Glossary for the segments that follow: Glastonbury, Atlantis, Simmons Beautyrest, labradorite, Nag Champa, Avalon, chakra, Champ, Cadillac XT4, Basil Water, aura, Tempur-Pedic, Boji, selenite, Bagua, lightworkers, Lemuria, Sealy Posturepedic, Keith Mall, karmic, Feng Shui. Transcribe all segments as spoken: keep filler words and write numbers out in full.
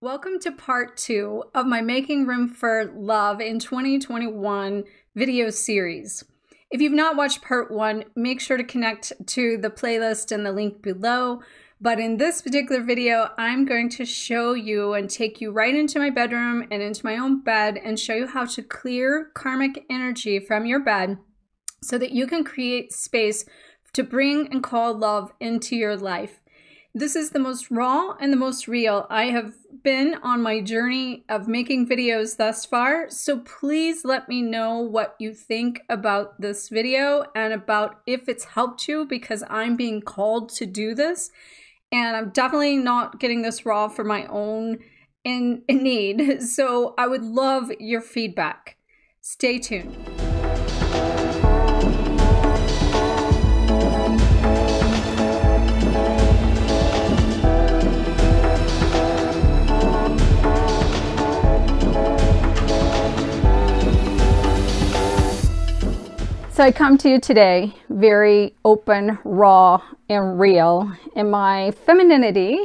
Welcome to part two of my Making Room for Love in twenty twenty-one video series. If you've not watched part one, make sure to connect to the playlist in the link below. But in this particular video, I'm going to show you and take you right into my bedroom and into my own bed and show you how to clear karmic energy from your bed so that you can create space to bring and call love into your life. This is the most raw and the most real I have been on my journey of making videos thus far, so please let me know what you think about this video and about if it's helped you, because I'm being called to do this and I'm definitely not getting this raw for my own in, in need. So I would love your feedback. Stay tuned. So I come to you today very open, raw, and real in my femininity,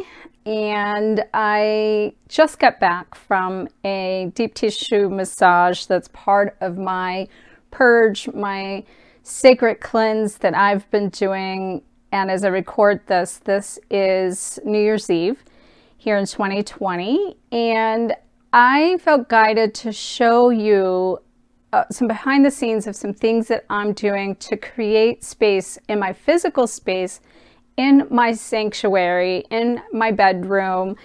and I just got back from a deep tissue massage that's part of my purge, my sacred cleanse that I've been doing. And as I record this, this is New Year's Eve here in twenty twenty, and I felt guided to show you Uh, some behind the scenes of some things that I'm doing to create space in my physical space, in my sanctuary, in my bedroom,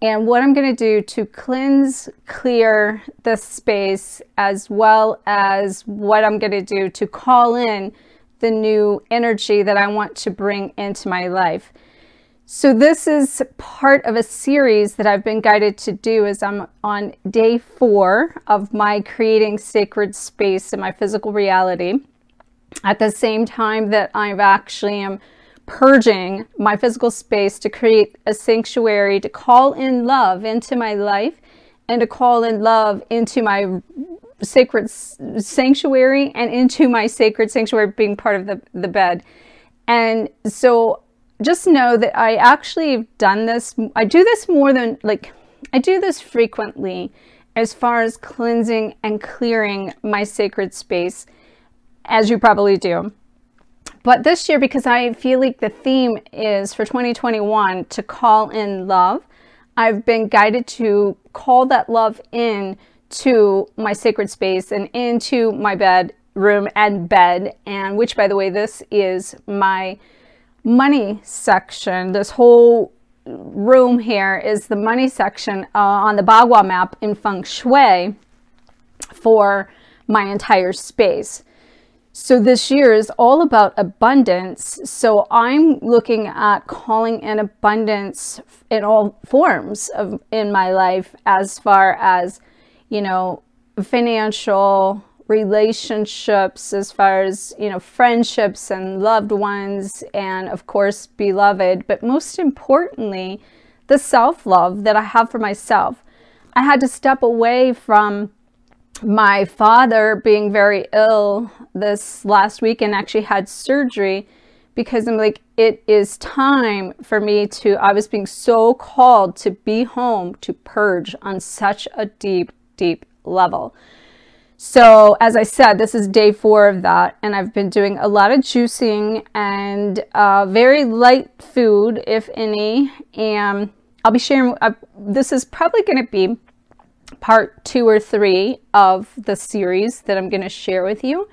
and what I'm going to do to cleanse, clear the space, as well as what I'm going to do to call in the new energy that I want to bring into my life. So this is part of a series that I've been guided to do as I'm on day four of my creating sacred space in my physical reality, at the same time that I've actually am purging my physical space to create a sanctuary to call in love into my life and to call in love into my sacred sanctuary and into my sacred sanctuary being part of the, the bed. And so just know that I actually have done this. I do this more than like, I do this frequently as far as cleansing and clearing my sacred space, as you probably do. But this year, because I feel like the theme is for twenty twenty-one to call in love, I've been guided to call that love in to my sacred space and into my bedroom and bed. And which, by the way, this is my money section. This whole room here is the money section uh, on the Bagua map in Feng Shui for my entire space. So this year is all about abundance. So I'm looking at calling in abundance in all forms of in my life, as far as, you know, financial, relationships, as far as, you know, friendships and loved ones, and of course beloved, but most importantly the self-love that I have for myself. I had to step away from my father being very ill this last week and actually had surgery, because I'm like, it is time for me to, I was being so called to be home, to purge on such a deep, deep level. So as I said, this is day four of that, and I've been doing a lot of juicing and uh, very light food, if any, and I'll be sharing, uh, this is probably going to be part two or three of the series that I'm going to share with you.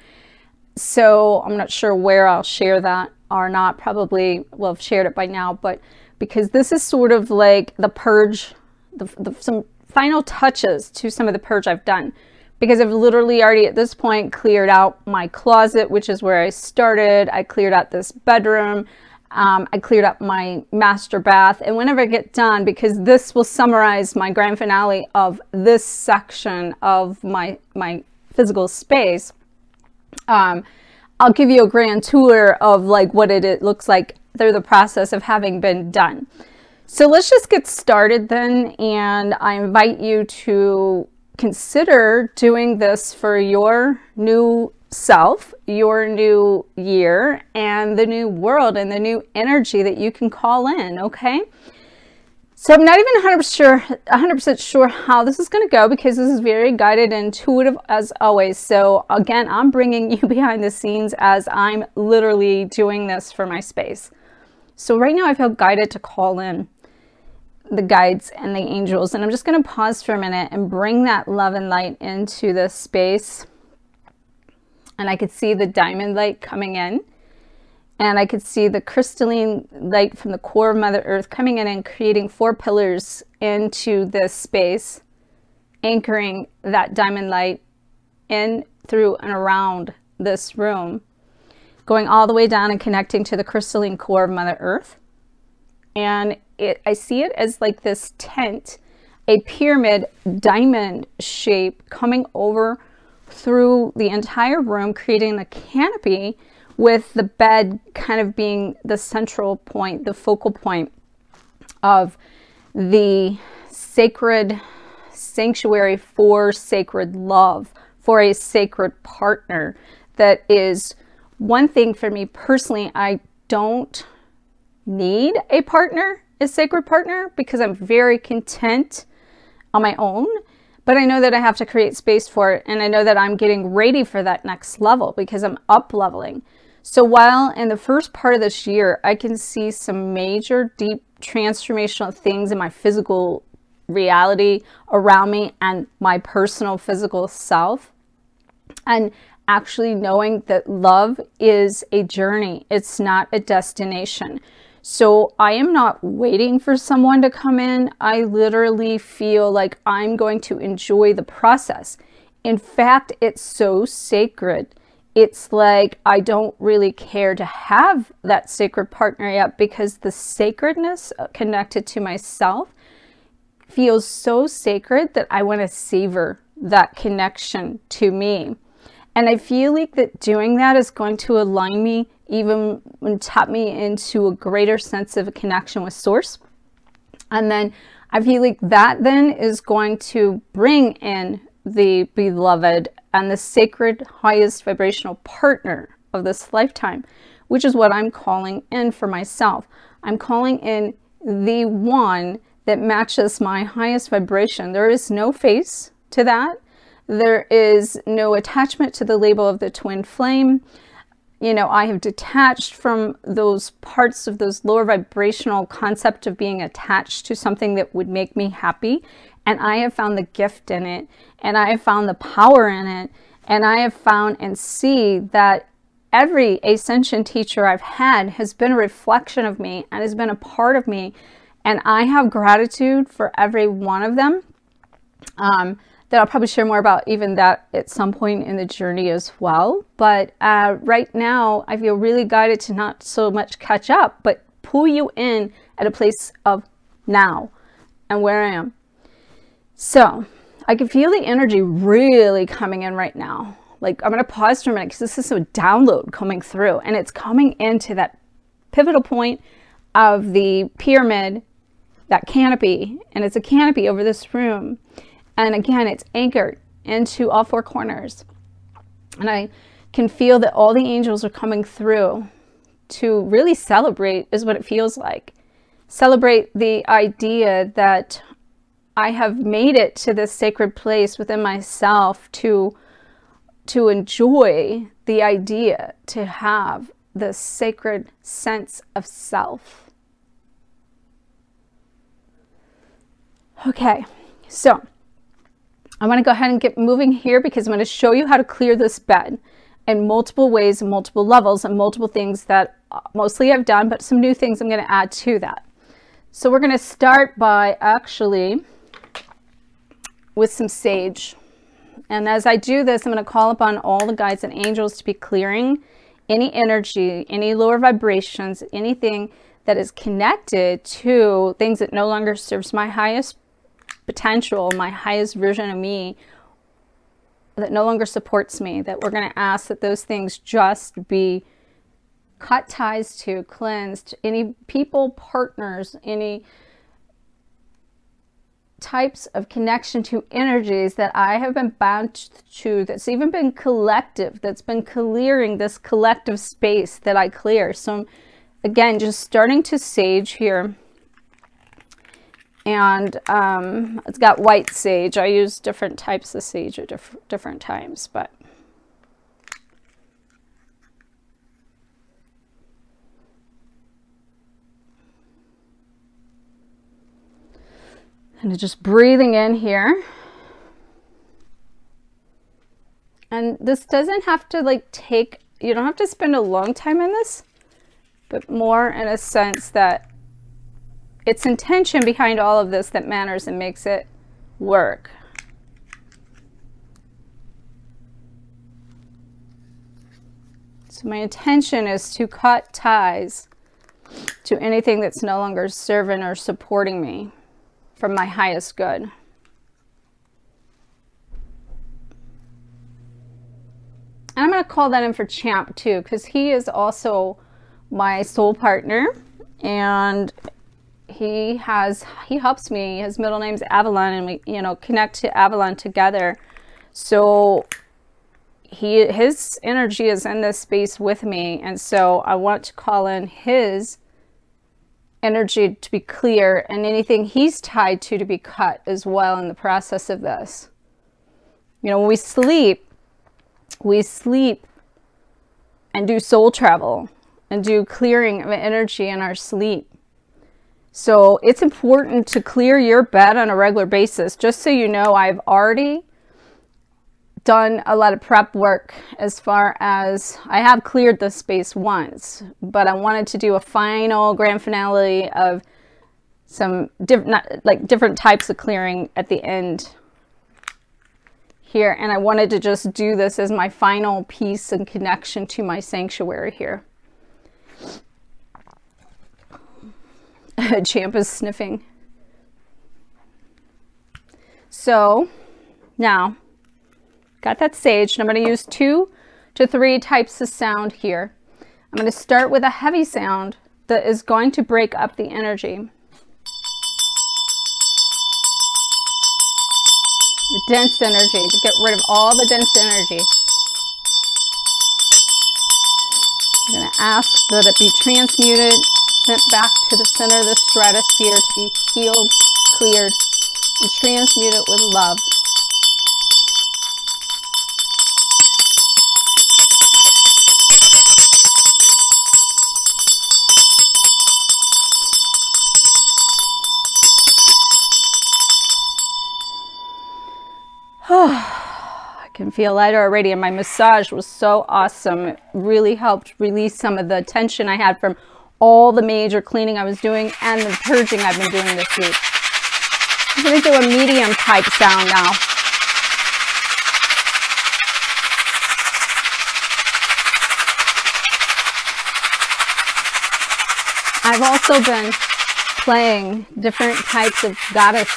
So I'm not sure where I'll share that or not, probably, well, I've shared it by now, but because this is sort of like the purge, the, the, some final touches to some of the purge I've done. Because I've literally already at this point cleared out my closet, which is where I started. I cleared out this bedroom. Um, I cleared up my master bath. And whenever I get done, because this will summarize my grand finale of this section of my, my physical space, um, I'll give you a grand tour of like what it, it looks like through the process of having been done. So let's just get started then. And I invite you to consider doing this for your new self, your new year, and the new world and the new energy that you can call in, okay? So I'm not even one hundred percent sure, one hundred percent sure how this is going to go, because this is very guided and intuitive as always. So again, I'm bringing you behind the scenes as I'm literally doing this for my space. So right now I feel guided to call in the guides and the angels. And I'm just going to pause for a minute and bring that love and light into this space. And I could see the diamond light coming in. And I could see the crystalline light from the core of Mother Earth coming in and creating four pillars into this space, anchoring that diamond light in, through, and around this room, going all the way down and connecting to the crystalline core of Mother Earth. And it, I see it as like this tent, a pyramid diamond shape coming over through the entire room, creating a canopy, with the bed kind of being the central point, the focal point of the sacred sanctuary for sacred love, for a sacred partner. That is one thing for me personally. I don't need a partner, a sacred partner, because I'm very content on my own. But I know that I have to create space for it. And I know that I'm getting ready for that next level because I'm up leveling. So while in the first part of this year, I can see some major, deep, transformational things in my physical reality around me and my personal physical self, and actually knowing that love is a journey. It's not a destination. So I am not waiting for someone to come in. I literally feel like I'm going to enjoy the process. In fact, it's so sacred. It's like I don't really care to have that sacred partner yet, because the sacredness connected to myself feels so sacred that I want to savor that connection to me. And I feel like that doing that is going to align me, even tap me into a greater sense of a connection with Source. And then I feel like that then is going to bring in the beloved and the sacred highest vibrational partner of this lifetime, which is what I'm calling in for myself. I'm calling in the one that matches my highest vibration. There is no face to that. There is no attachment to the label of the twin flame. You know, I have detached from those parts of those lower vibrational concept of being attached to something that would make me happy. And I have found the gift in it. And I have found the power in it. And I have found and see that every ascension teacher I've had has been a reflection of me and has been a part of me. And I have gratitude for every one of them. Um, that I'll probably share more about even that at some point in the journey as well. But uh, right now, I feel really guided to not so much catch up, but pull you in at a place of now and where I am. So I can feel the energy really coming in right now. Like, I'm gonna pause for a minute because this is a download coming through, and it's coming into that pivotal point of the pyramid, that canopy, and it's a canopy over this room. And again, it's anchored into all four corners. And I can feel that all the angels are coming through to really celebrate, is what it feels like. Celebrate the idea that I have made it to this sacred place within myself to, to enjoy the idea, to have this sacred sense of self. Okay, so I want to go ahead and get moving here, because I'm going to show you how to clear this bed in multiple ways and multiple levels and multiple things that mostly I've done, but some new things I'm going to add to that. So we're going to start by actually with some sage. And as I do this, I'm going to call upon all the guides and angels to be clearing any energy, any lower vibrations, anything that is connected to things that no longer serves my highest potential, my highest version of me, that no longer supports me. That we're going to ask that those things just be cut ties to, cleansed, any people, partners, any types of connection to energies that I have been bound to, that's even been collective, that's been clearing this collective space that I clear. So again, just starting to sage here and um, it's got white sage. I use different types of sage at diff different times, but and just breathing in here. And this doesn't have to like take, you don't have to spend a long time in this, but more in a sense that it's intention behind all of this that matters and makes it work. So my intention is to cut ties to anything that's no longer serving or supporting me from my highest good. And I'm going to call that in for Champ too, because he is also my soul partner, and he has, he helps me. His middle name's Avalon, and we, you know, connect to Avalon together. So he, his energy is in this space with me. And so I want to call in his energy to be clear, and anything he's tied to to be cut as well in the process of this. You know, when we sleep, we sleep and do soul travel and do clearing of energy in our sleep. So it's important to clear your bed on a regular basis. Just so you know, I've already done a lot of prep work as far as I have cleared this space once, but I wanted to do a final grand finale of some diff not, like different types of clearing at the end here. And I wanted to just do this as my final piece and connection to my sanctuary here. Champ is sniffing. So now got that sage, and I'm going to use two to three types of sound here. I'm going to start with a heavy sound that is going to break up the energy. The dense energy, to get rid of all the dense energy. I'm going to ask that it be transmuted, sent back to the center of the stratosphere to be healed, cleared, and transmuted with love. I can feel lighter already, and my massage was so awesome. It really helped release some of the tension I had from all the major cleaning I was doing and the purging I've been doing this week. I'm going to do a medium type sound now. I've also been playing different types of goddess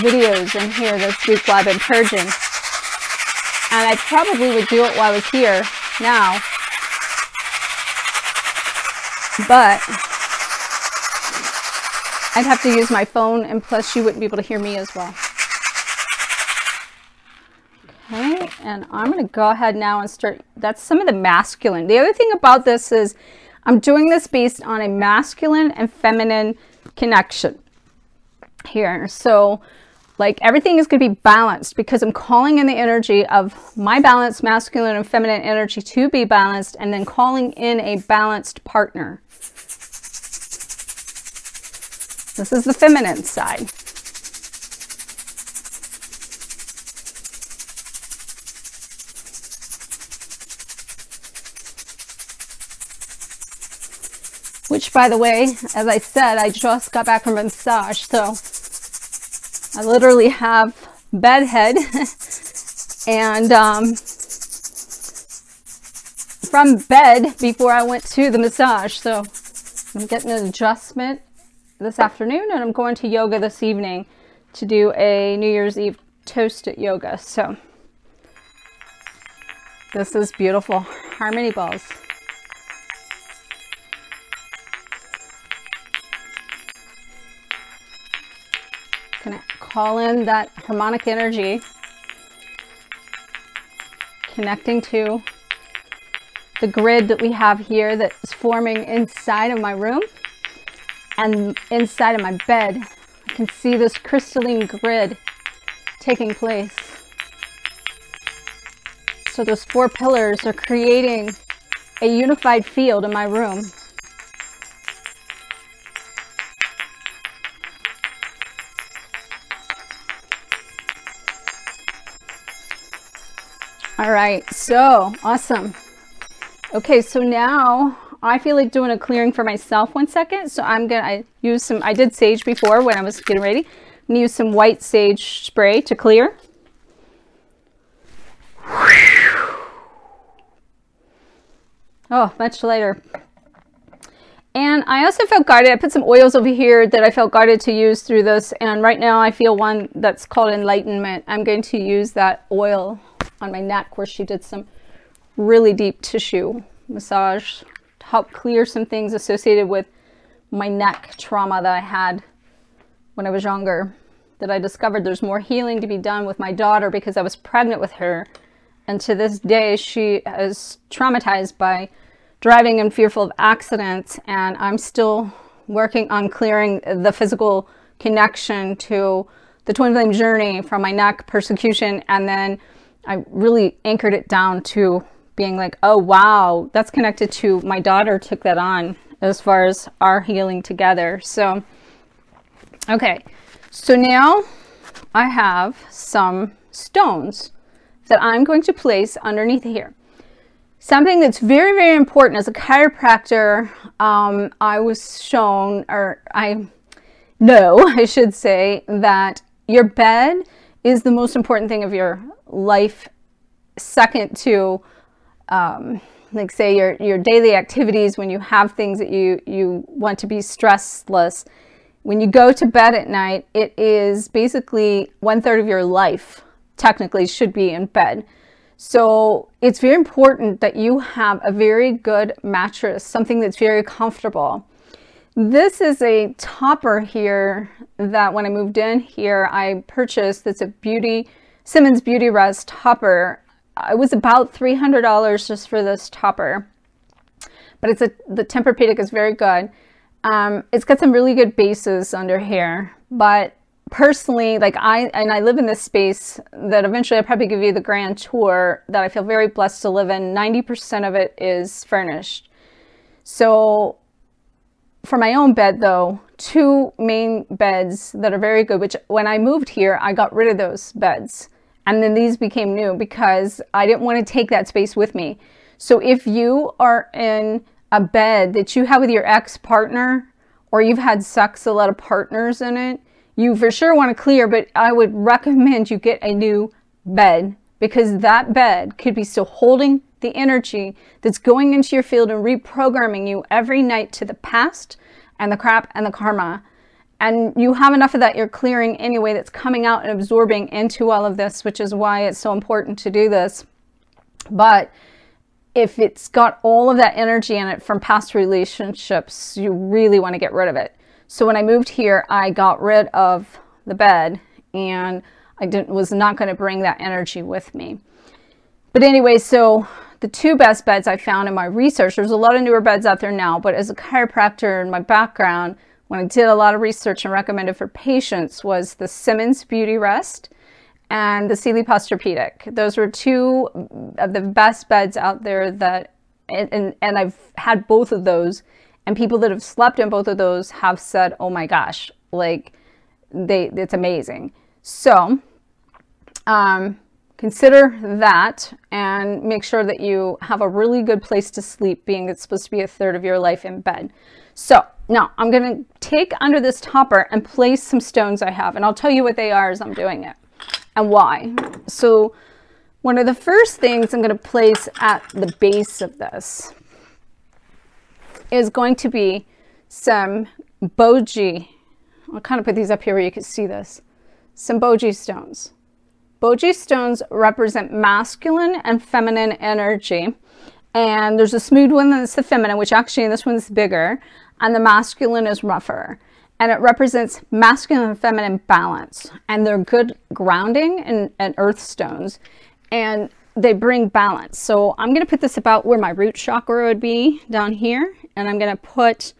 videos in here this week while I've been purging, and I probably would do it while I was here now, but I'd have to use my phone, and plus you wouldn't be able to hear me as well. Okay, and I'm going to go ahead now and start. That's some of the masculine. The other thing about this is I'm doing this based on a masculine and feminine connection here. So like everything is going to be balanced, because I'm calling in the energy of my balanced masculine and feminine energy to be balanced, and then calling in a balanced partner. This is the feminine side. Which, by the way, as I said, I just got back from a massage, so I literally have bedhead and um, from bed before I went to the massage. So I'm getting an adjustment this afternoon, and I'm going to yoga this evening to do a New Year's Eve toast at yoga. So this is beautiful. Harmony balls. Gonna call in that harmonic energy, connecting to the grid that we have here that's forming inside of my room and inside of my bed. You can see this crystalline grid taking place. So those four pillars are creating a unified field in my room. All right, so awesome. Okay, so now I feel like doing a clearing for myself one second. So I'm gonna I use some, I did sage before when I was getting ready. I'm gonna use some white sage spray to clear. Oh, much lighter. And I also felt guided. I put some oils over here that I felt guided to use through this. And right now I feel one that's called Enlightenment. I'm going to use that oil on my neck where she did some really deep tissue massage to help clear some things associated with my neck trauma that I had when I was younger, that I discovered there's more healing to be done with my daughter because I was pregnant with her. And to this day, she is traumatized by driving and fearful of accidents, and I'm still working on clearing the physical connection to the twin flame journey from my neck persecution. And then I really anchored it down to being like, oh wow, that's connected to my daughter took that on as far as our healing together. So okay, so now I have some stones that I'm going to place underneath here. Something that's very, very important as a chiropractor, um, I was shown, or I know, I should say, that your bed is the most important thing of your life, second to, um, like say, your, your daily activities, when you have things that you, you want to be stressless. When you go to bed at night, it is basically one third of your life, technically, should be in bed. So it's very important that you have a very good mattress, something that's very comfortable. This is a topper here that when I moved in here, I purchased. That's a beauty, Simmons Beautyrest topper. It was about three hundred dollars just for this topper, but it's a, the Tempur-Pedic is very good. Um, it's got some really good bases under here, but personally, like I, and I live in this space that eventually I'll probably give you the grand tour that I feel very blessed to live in. ninety percent of it is furnished. So for my own bed though, two main beds that are very good, which when I moved here, I got rid of those beds. And then these became new because I didn't want to take that space with me. So if you are in a bed that you have with your ex-partner, or you've had sex, a lot of partners in it, you for sure want to clear, but I would recommend you get a new bed, because that bed could be still holding the energy that's going into your field and reprogramming you every night to the past and the crap and the karma. And you have enough of that you're clearing anyway that's coming out and absorbing into all of this, which is why it's so important to do this. But if it's got all of that energy in it from past relationships, you really want to get rid of it. So when I moved here, I got rid of the bed, and I didn't, was not going to bring that energy with me. But anyway, so the two best beds I found in my research, there's a lot of newer beds out there now, but as a chiropractor in my background, when I did a lot of research and recommended for patients, was the Simmons Beautyrest and the Sealy Posturepedic. Those were two of the best beds out there that, and, and, and I've had both of those. And people that have slept in both of those have said, oh my gosh, like they, it's amazing. So um, consider that, and make sure that you have a really good place to sleep, being it's supposed to be a third of your life in bed. So now I'm going to take under this topper and place some stones I have, and I'll tell you what they are as I'm doing it and why. So one of the first things I'm going to place at the base of this is going to be some Boji. I'll kind of put these up here where you can see this. Some Boji stones. Boji stones represent masculine and feminine energy. And there's a smooth one that's the feminine, which actually this one's bigger, and the masculine is rougher. And it represents masculine and feminine balance. And they're good grounding and, and earth stones. And they bring balance. So I'm going to put this about where my root chakra would be, down here. And I'm going to put,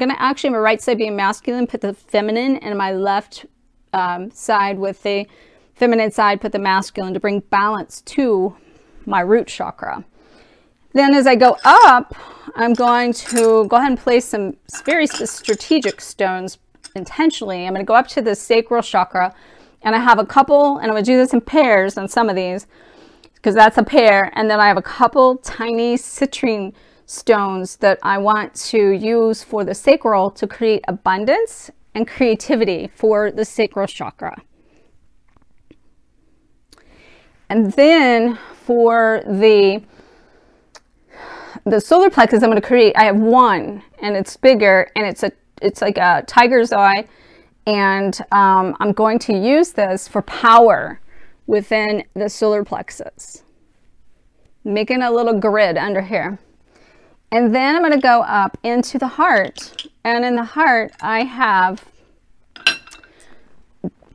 I'm going to actually, my right side being masculine, put the feminine, and my left um, side with the feminine side, put the masculine to bring balance to my root chakra. Then as I go up, I'm going to go ahead and place some very strategic stones intentionally. I'm going to go up to the sacral chakra, and I have a couple, and I'm going to do this in pairs on some of these, because that's a pair. And then I have a couple tiny citrine stones that I want to use for the sacral to create abundance and creativity for the sacral chakra. And then for the the solar plexus, I'm going to create, I have one, and it's bigger, and it's a it's like a tiger's eye, and um, I'm going to use this for power within the solar plexus, making a little grid under here. And then I'm going to go up into the heart, and in the heart I have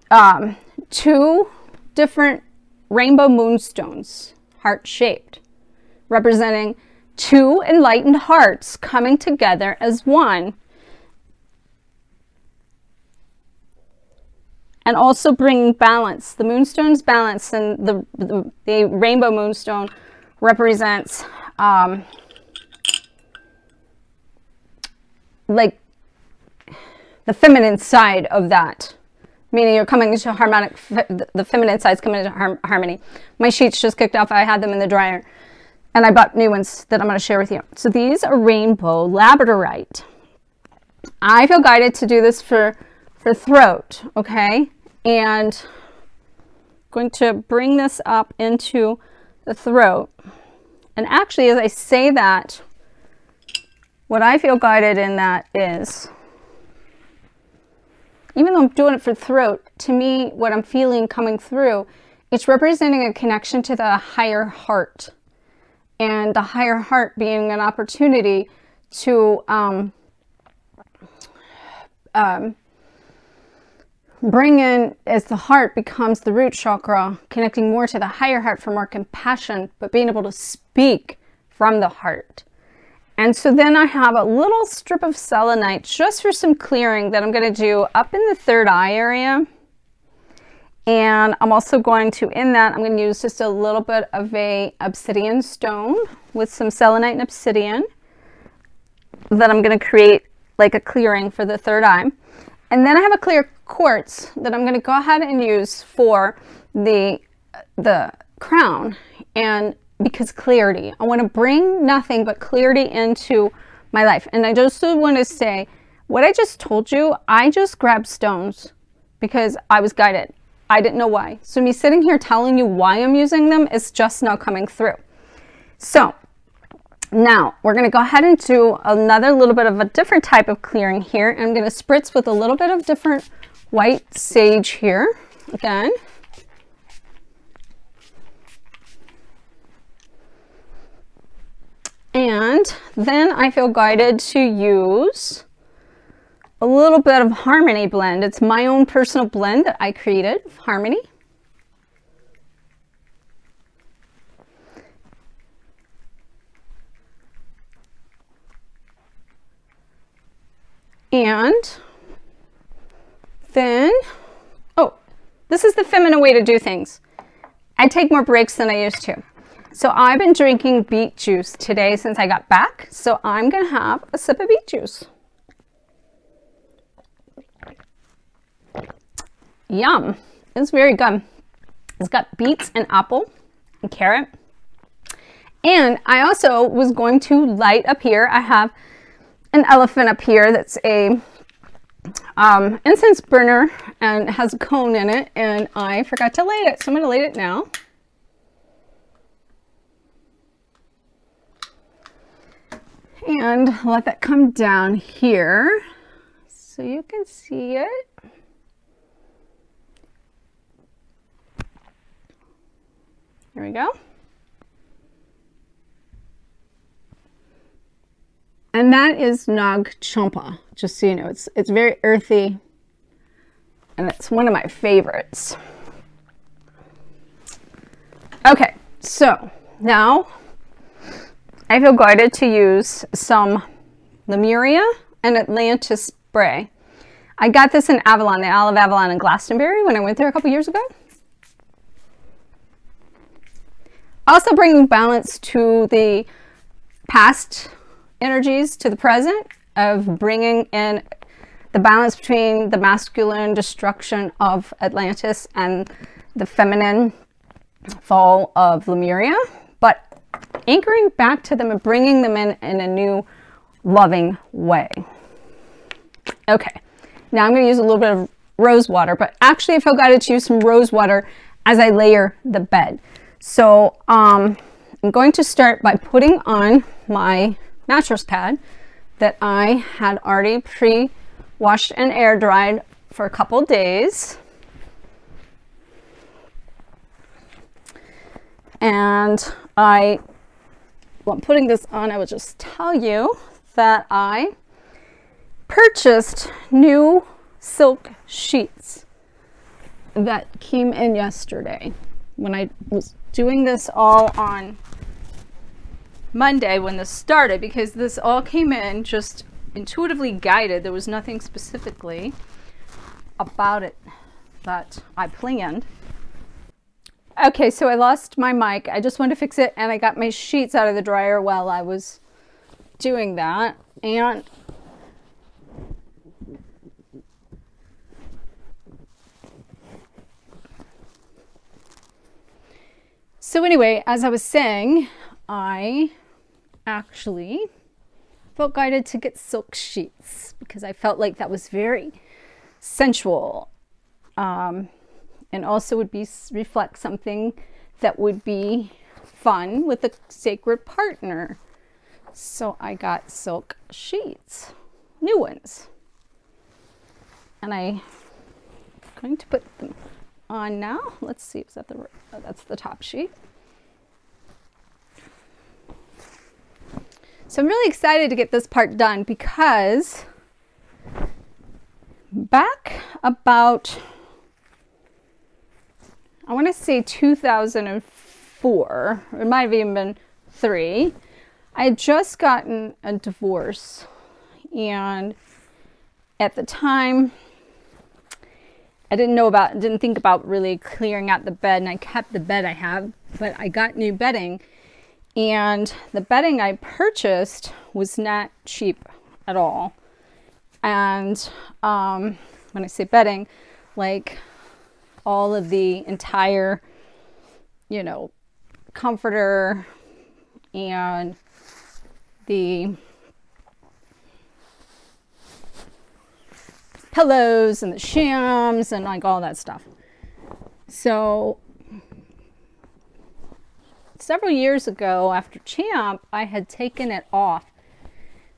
um, two different rainbow moonstones, heart-shaped, representing two enlightened hearts coming together as one, and also bringing balance. The moonstone's balance, and the, the, the rainbow moonstone represents um, like the feminine side of that, meaning you're coming into harmonic, the feminine side's coming into har harmony. My sheets just kicked off. I had them in the dryer, and I bought new ones that I'm going to share with you. So these are rainbow labradorite. I feel guided to do this for, for throat, okay? And I'm going to bring this up into the throat. And actually, as I say that, what I feel guided in that is, even though I'm doing it for throat, to me, what I'm feeling coming through, it's representing a connection to the higher heart. And the higher heart being an opportunity to um, um, bring in, as the heart becomes the root chakra, connecting more to the higher heart for more compassion, but being able to speak from the heart. And so then I have a little strip of selenite just for some clearing that I'm going to do up in the third eye area. And I'm also going to, in that, I'm going to use just a little bit of a obsidian stone with some selenite and obsidian. Then I'm going to create like a clearing for the third eye. And then I have a clear quartz that I'm going to go ahead and use for the, the crown. And because clarity, I want to bring nothing but clarity into my life. And I just want to say what I just told you, I just grabbed stones because I was guided. I didn't know why. So me sitting here telling you why I'm using them is just now coming through. So now we're going to go ahead and do another little bit of a different type of clearing here. And I'm going to spritz with a little bit of different white sage here again. And then I feel guided to use a little bit of harmony blend. It's my own personal blend that I created, harmony. And then, oh, this is the feminine way to do things. I take more breaks than I used to. So I've been drinking beet juice today since I got back. So I'm going to have a sip of beet juice. Yum. It's very good. It's got beets and apple and carrot. And I also was going to light up here. I have an elephant up here that's a um, incense burner and has a cone in it. And I forgot to light it. So I'm going to light it now. And let that come down here so you can see it. There we go. And that is Nag Champa, just so you know. It's, it's very earthy, and it's one of my favorites. Okay, so now I feel guided to use some Lemuria and Atlantis spray. I got this in Avalon, the Isle of Avalon in Glastonbury when I went there a couple years ago. Also bringing balance to the past energies to the present of bringing in the balance between the masculine destruction of Atlantis and the feminine fall of Lemuria, but anchoring back to them and bringing them in in a new loving way. Okay, now I'm going to use a little bit of rose water, but actually I feel guided to use some rose water as I layer the bed. So um, I'm going to start by putting on my mattress pad that I had already pre-washed and air dried for a couple days. And I, while I'm putting this on, I will just tell you that I purchased new silk sheets that came in yesterday. When I was doing this all on Monday when this started, because this all came in just intuitively guided. There was nothing specifically about it that I planned. Okay, so I lost my mic. I just wanted to fix it, and I got my sheets out of the dryer while I was doing that. And so anyway, as I was saying, I actually felt guided to get silk sheets because I felt like that was very sensual. Um, and also would be reflect something that would be fun with a sacred partner. So I got silk sheets, new ones. And I'm going to put them on now. Let's see, is that the, oh, that's the top sheet. So I'm really excited to get this part done because back about, I want to say two thousand four, it might have even been three, I had just gotten a divorce, and at the time I didn't know about, didn't think about really clearing out the bed, and I kept the bed I have, but I got new bedding, and the bedding I purchased was not cheap at all. And um, when I say bedding, like all of the entire, you know, comforter and the pillows and the shams and like all that stuff. So several years ago after Champ, I had taken it off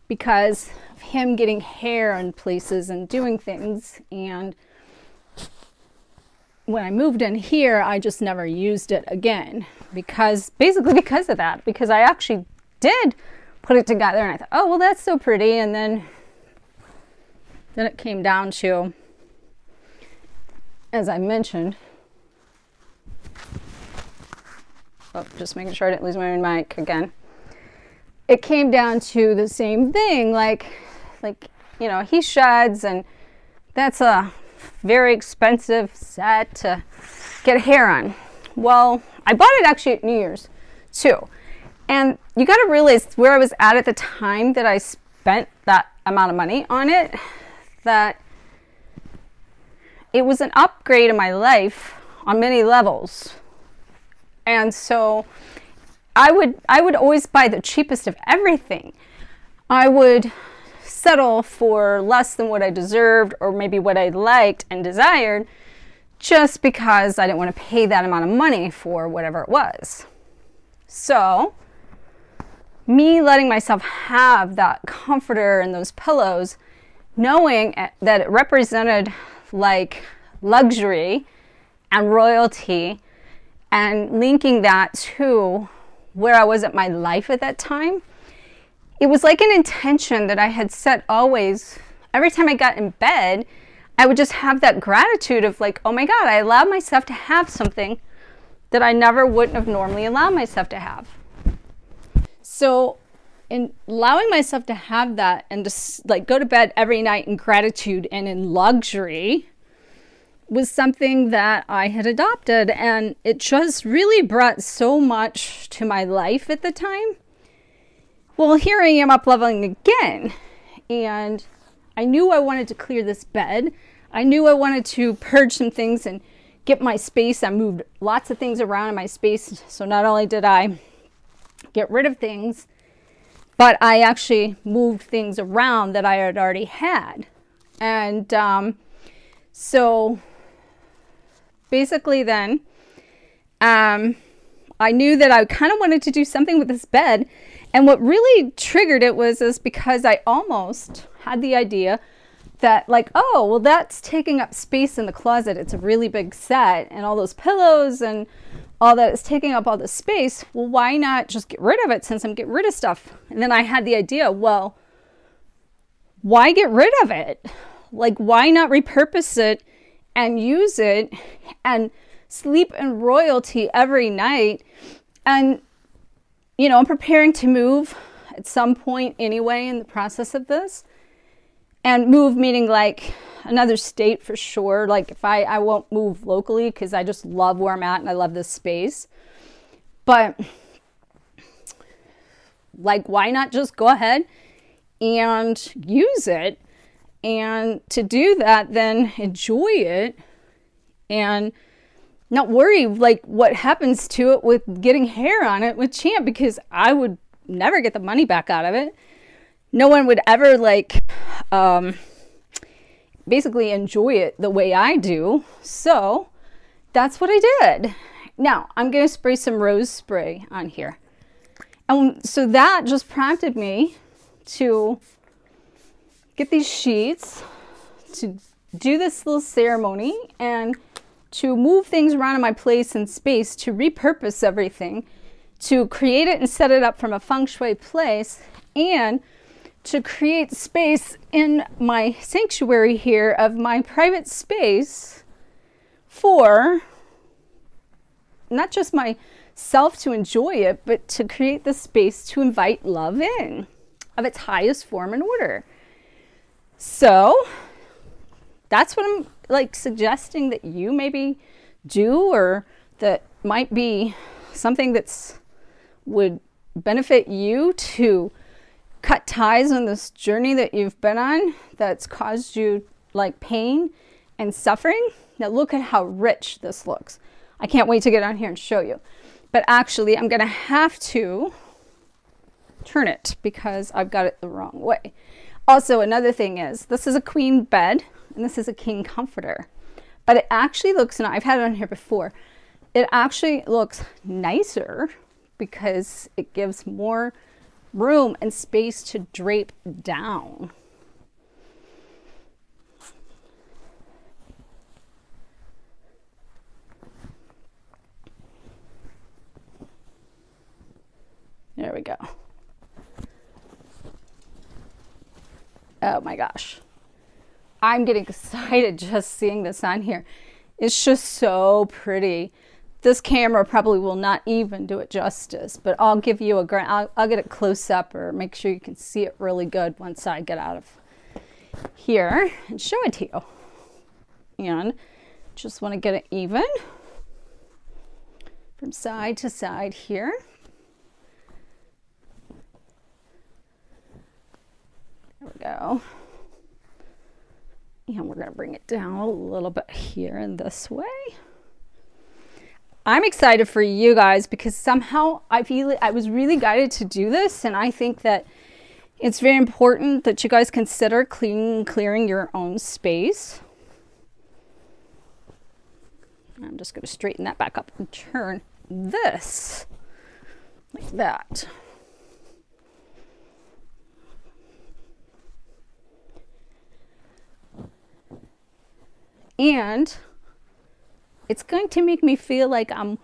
because of him getting hair in places and doing things, and when I moved in here, I just never used it again because basically because of that, because I actually did put it together and I thought, oh, well, that's so pretty. And then, then it came down to, as I mentioned, oh, just making sure I didn't lose my own mic again. It came down to the same thing. Like, like, you know, he sheds, and that's a very expensive set to get hair on. Well, I bought it actually at New Year's too, and you got to realize where I was at at the time that I spent that amount of money on it, that it was an upgrade in my life on many levels. And so I would I would always buy the cheapest of everything. I would settle for less than what I deserved or maybe what I liked and desired just because I didn't want to pay that amount of money for whatever it was. So me letting myself have that comforter and those pillows, knowing that it represented like luxury and royalty, and linking that to where I was at my life at that time, it was like an intention that I had set always. Every time I got in bed, I would just have that gratitude of like, oh my God, I allowed myself to have something that I never wouldn't have normally allowed myself to have. So in allowing myself to have that and just like go to bed every night in gratitude and in luxury was something that I had adopted, and it just really brought so much to my life at the time. Well, here I am up leveling again, and I knew I wanted to clear this bed. I knew I wanted to purge some things and get my space. I moved lots of things around in my space, so not only did I get rid of things, but I actually moved things around that I had already had. And um, so basically then um, I knew that I kind of wanted to do something with this bed. And what really triggered it was is because I almost had the idea that like, oh, well, that's taking up space in the closet. It's a really big set and all those pillows and all that is taking up all the space. Well, why not just get rid of it since I'm getting rid of stuff? And then I had the idea, well, why get rid of it? Like, why not repurpose it and use it and sleep in royalty every night? And, you know, I'm preparing to move at some point anyway in the process of this. And move meaning like another state for sure. Like if I, I won't move locally because I just love where I'm at and I love this space. But like, why not just go ahead and use it? And to do that, then enjoy it and not worry like what happens to it with getting hair on it with Champ, because I would never get the money back out of it. No one would ever like um, basically enjoy it the way I do. So that's what I did. Now I'm going to spray some rose spray on here. And so that just prompted me to get these sheets, to do this little ceremony, and to move things around in my place and space, to repurpose everything, to create it and set it up from a feng shui place, and to create space in my sanctuary here of my private space for not just myself to enjoy it, but to create the space to invite love in of its highest form and order. So that's what I'm like suggesting that you maybe do, or that might be something that's would benefit you to cut ties on this journey that you've been on that's caused you like pain and suffering. Now look at how rich this looks. I can't wait to get on here and show you. But actually I'm gonna have to turn it because I've got it the wrong way. Also, another thing is this is a queen bed and this is a king comforter, but it actually looks, and I've had it on here before, it actually looks nicer because it gives more room and space to drape down. There we go. Oh my gosh. I'm getting excited just seeing this on here. It's just so pretty. This camera probably will not even do it justice, but I'll give you a, I'll, I'll get it close up or make sure you can see it really good once I get out of here and show it to you. And just want to get it even from side to side here. There we go. And we're going to bring it down a little bit here in this way. I'm excited for you guys because somehow I feel I was really guided to do this, and I think that it's very important that you guys consider cleaning, clearing your own space. I'm just going to straighten that back up and turn this like that. And it's going to make me feel like I'm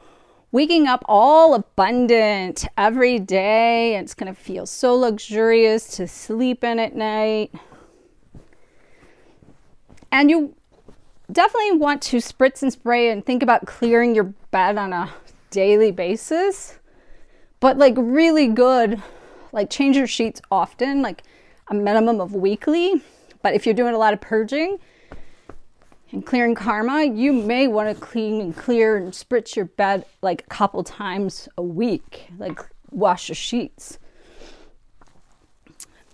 waking up all abundant every day. It's going to feel so luxurious to sleep in at night. And you definitely want to spritz and spray and think about clearing your bed on a daily basis. But like really good Like change your sheets often, like a minimum of weekly. But if you're doing a lot of purging and clearing karma, you may want to clean and clear and spritz your bed like a couple times a week, like wash your sheets.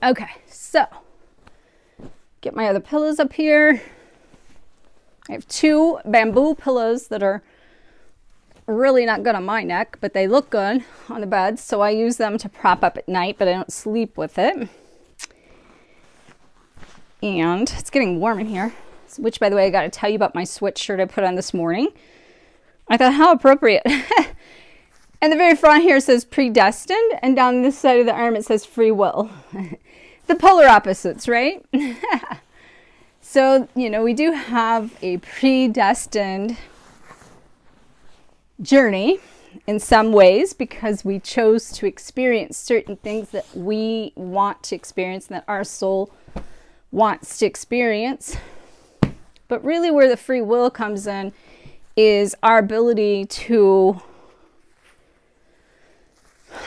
Okay, so get my other pillows up here. I have two bamboo pillows that are really not good on my neck, but they look good on the bed, so I use them to prop up at night, but I don't sleep with it. And it's getting warm in here, which, by the way, I got to tell you about my sweatshirt I put on this morning. I thought, how appropriate. And the very front here says predestined, and down this side of the arm it says free will. The polar opposites, right? So, you know, we do have a predestined journey in some ways because we chose to experience certain things that we want to experience and that our soul wants to experience. But really where the free will comes in is our ability to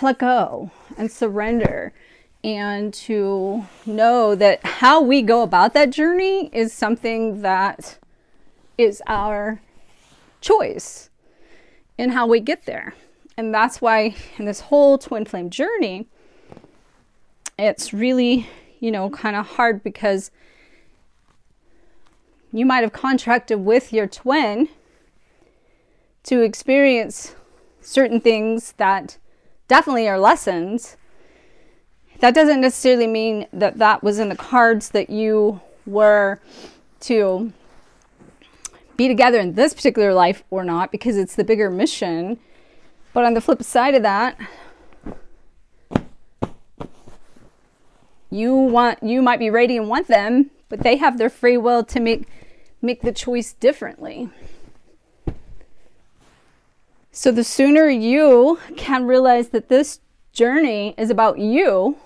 let go and surrender and to know that how we go about that journey is something that is our choice in how we get there. And that's why in this whole twin flame journey, it's really, you know, kind of hard because you might have contracted with your twin to experience certain things that definitely are lessons. That doesn't necessarily mean that that was in the cards that you were to be together in this particular life or not, because it's the bigger mission. But on the flip side of that, you want, you might be ready and want them, but they have their free will to make, make the choice differently. So the sooner you can realize that this journey is about you,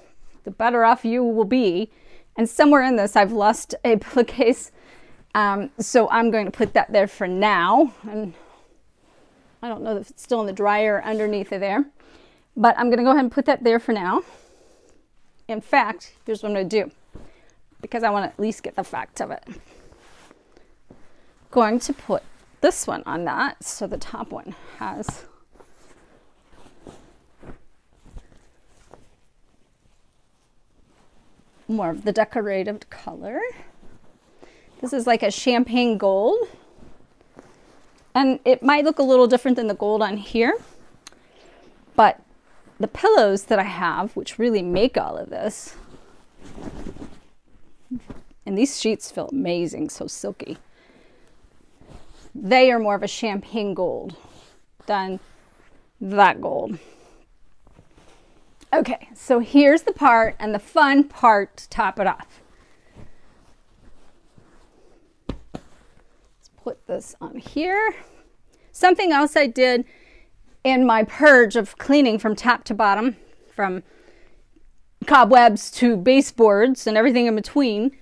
the better off you will be. And somewhere in this, I've lost a pillowcase. Um, so I'm going to put that there for now. And I don't know if it's still in the dryer or underneath it there, but I'm going to go ahead and put that there for now. In fact, here's what I'm going to do, because I want to at least get the fact of it. I'm going to put this one on that, so the top one has more of the decorative color. This is like a champagne gold, and it might look a little different than the gold on here, but the pillows that I have, which really make all of this, and these sheets feel amazing, so silky. They are more of a champagne gold than that gold. Okay, so here's the part and the fun part to top it off. Let's put this on here. Something else I did in my purge of cleaning from top to bottom, from cobwebs to baseboards and everything in between,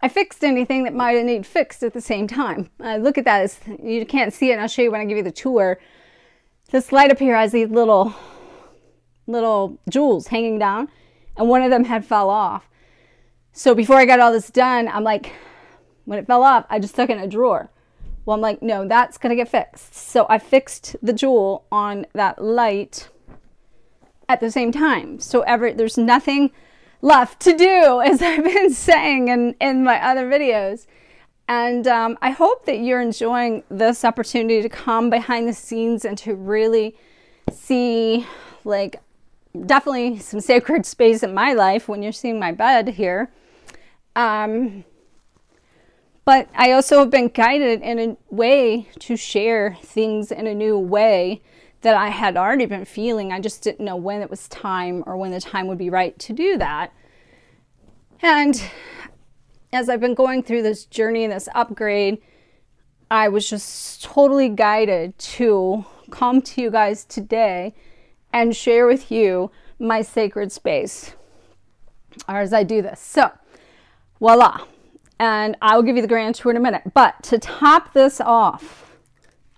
I fixed anything that might need fixed at the same time. I look at that as, you can't see it, and I'll show you when I give you the tour. This light up here has these little little jewels hanging down, and one of them had fell off. So before I got all this done, I'm like, when it fell off, I just stuck it in a drawer. Well, I'm like, no, that's gonna get fixed. So I fixed the jewel on that light at the same time. So ever, there's nothing left to do, as I've been saying in, in my other videos. And um, I hope that you're enjoying this opportunity to come behind the scenes and to really see, like, definitely some sacred space in my life when you're seeing my bed here. Um, but I also have been guided in a way to share things in a new way that I had already been feeling. I just didn't know when it was time or when the time would be right to do that. And as I've been going through this journey and this upgrade, I was just totally guided to come to you guys today and share with you my sacred space as I do this. So, voila. And I'll give you the grand tour in a minute. But to top this off,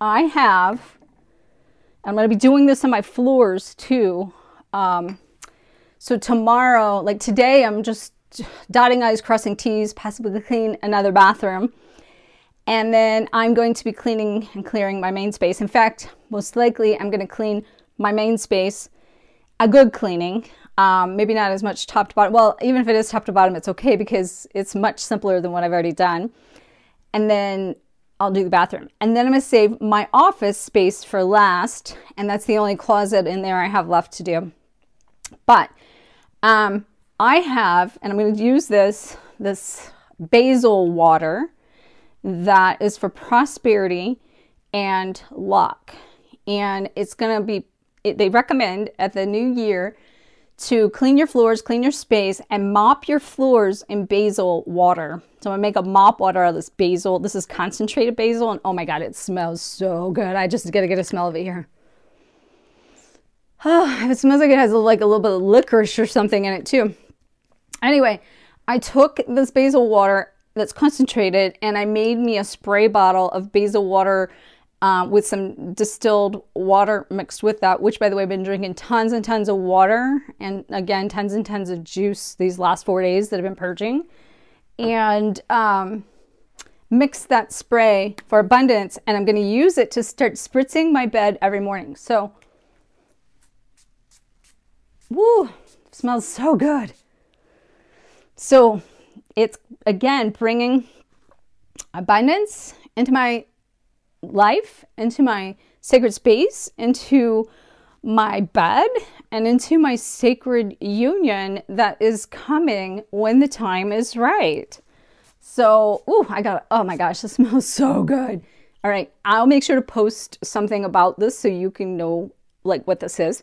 I have... I'm going to be doing this on my floors too. Um, So tomorrow, like today, I'm just dotting I's, crossing T's, possibly clean another bathroom. And then I'm going to be cleaning and clearing my main space. In fact, most likely I'm going to clean my main space, a good cleaning. Um, maybe not as much top to bottom. Well, even if it is top to bottom, it's okay because it's much simpler than what I've already done. And then I'll do the bathroom. And then I'm going to save my office space for last. And that's the only closet in there I have left to do. But um, I have, and I'm going to use this, this basil water that is for prosperity and luck. And it's going to be, it, they recommend at the new year to clean your floors, clean your space, and mop your floors in basil water. So I'm gonna make a mop water out of this basil. This is concentrated basil, and oh my God, it smells so good. I just gotta get a smell of it here. Oh, it smells like it has like a little bit of licorice or something in it too. Anyway, I took this basil water that's concentrated and I made me a spray bottle of basil water uh, with some distilled water mixed with that, which by the way, I've been drinking tons and tons of water and again, tons and tons of juice these last four days that I've been purging. And um, mixed that spray for abundance, and I'm gonna use it to start spritzing my bed every morning. So, woo, smells so good. So it's, again, bringing abundance into my life, into my sacred space, into my bed, and into my sacred union that is coming when the time is right. So, ooh, I got, oh my gosh, this smells so good. All right, I'll make sure to post something about this so you can know like what this is,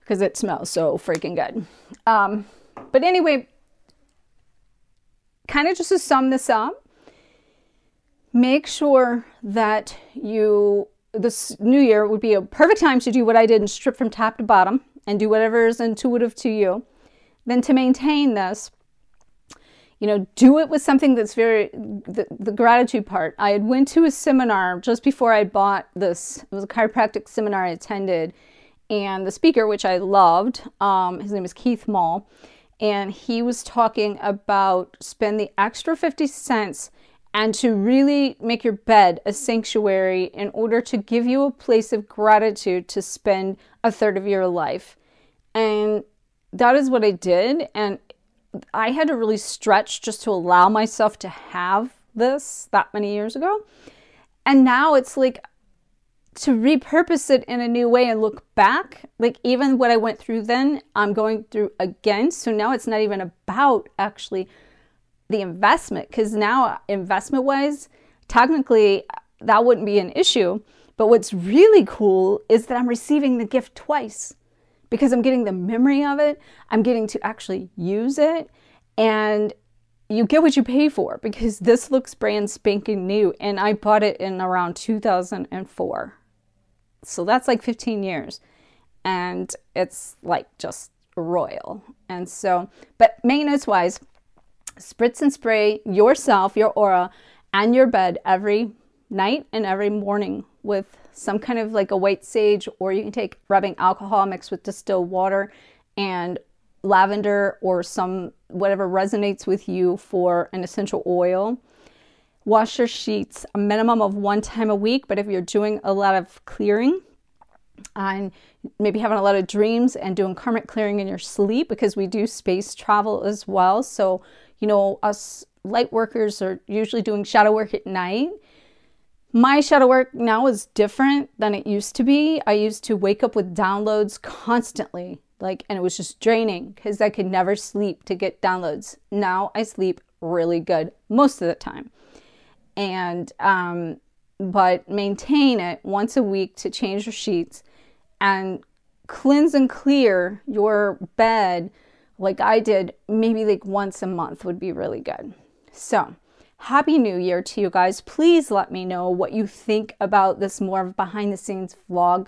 because it smells so freaking good. Um, but anyway, kind of just to sum this up, make sure that you, this new year would be a perfect time to do what I did and strip from top to bottom and do whatever is intuitive to you. Then to maintain this, you know, do it with something that's very, the, the gratitude part. I had went to a seminar just before I bought this. It was a chiropractic seminar I attended, and the speaker, which I loved, um, his name is Keith Mall, and he was talking about spend the extra fifty cents and to really make your bed a sanctuary in order to give you a place of gratitude to spend a third of your life. And that is what I did. And I had to really stretch just to allow myself to have this that many years ago. And now it's like to repurpose it in a new way and look back, like even what I went through then, I'm going through again. So now it's not even about actually the investment, because now investment wise, technically that wouldn't be an issue. But what's really cool is that I'm receiving the gift twice because I'm getting the memory of it. I'm getting to actually use it, and you get what you pay for because this looks brand spanking new. And I bought it in around two thousand four. So that's like fifteen years, and it's like just royal. And so, but maintenance wise, spritz and spray yourself, your aura, and your bed every night and every morning with some kind of like a white sage, or you can take rubbing alcohol mixed with distilled water and lavender or some whatever resonates with you for an essential oil. Wash your sheets a minimum of one time a week, but if you're doing a lot of clearing and maybe having a lot of dreams and doing karmic clearing in your sleep, because we do space travel as well. So, you know, us light workers are usually doing shadow work at night. My shadow work now is different than it used to be. I used to wake up with downloads constantly, like, and it was just draining because I could never sleep to get downloads. Now I sleep really good most of the time. And, um, but maintain it once a week to change your sheets and cleanse and clear your bed like I did, maybe like once a month would be really good. So happy new year to you guys. Please let me know what you think about this more of behind the scenes vlog,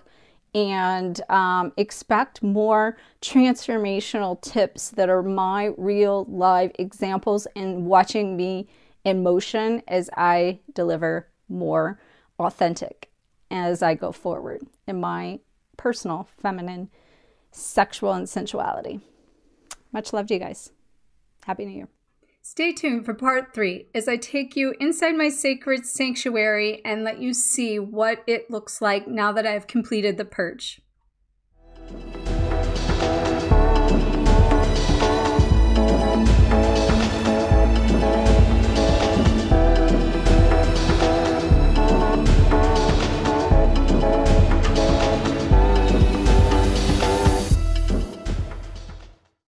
and um, expect more transformational tips that are my real live examples and watching me in motion as I deliver more authentic as I go forward in my personal feminine sexual and sensuality. Much love to you guys. Happy New Year. Stay tuned for part three as I take you inside my sacred sanctuary and let you see what it looks like now that I've completed the purge.